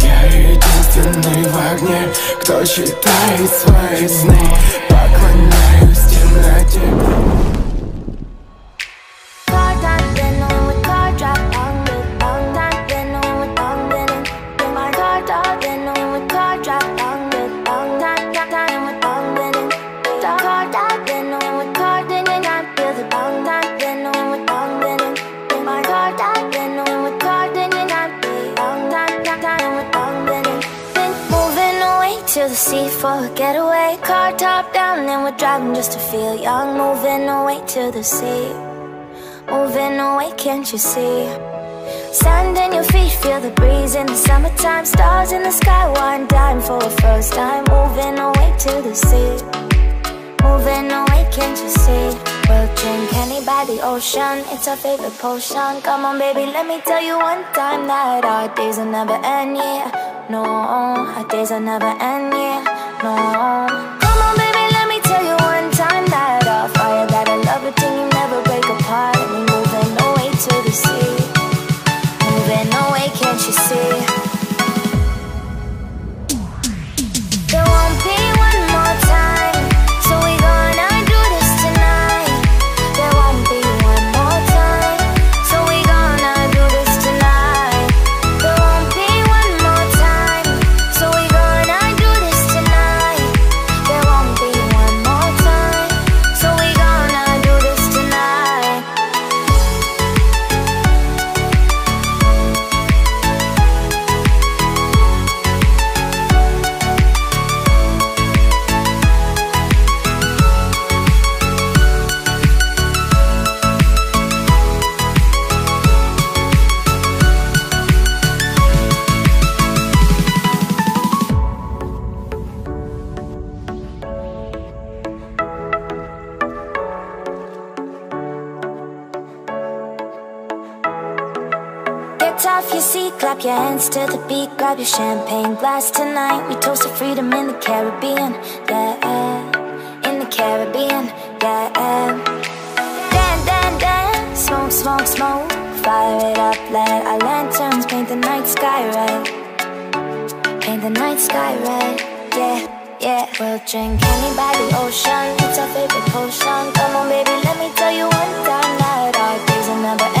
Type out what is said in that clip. Я единственный в огне, кто читает свои сны. Поклоняюсь темноте. To the sea for a getaway, car top down, then we're driving just to feel young. Moving away to the sea, moving away, can't you see? Sand in your feet, feel the breeze in the summertime. Stars in the sky, one dime for a first time. Moving away to the sea, moving away, can't you see? We'll drink honey by the ocean, it's our favorite potion. Come on baby, let me tell you one time that our days will never end, yeah. No, our days will never end, yeah, no. Come on baby, let me tell you one time that our fire, that I love it till you never break apart. And we're moving away to the sea, moving away, can't you see? There won't be one more time, so we gonna do this tonight. There won't be one more time, so we gonna do this tonight. There won't be off your seat, clap your hands to the beat, grab your champagne glass tonight. We toast to freedom in the Caribbean, yeah, in the Caribbean, yeah. Dance, smoke, fire it up, let our lanterns paint the night sky red, paint the night sky red, yeah. We'll drink honey by the ocean, it's our favorite potion. Come on baby, let me tell you one time that our days will never end.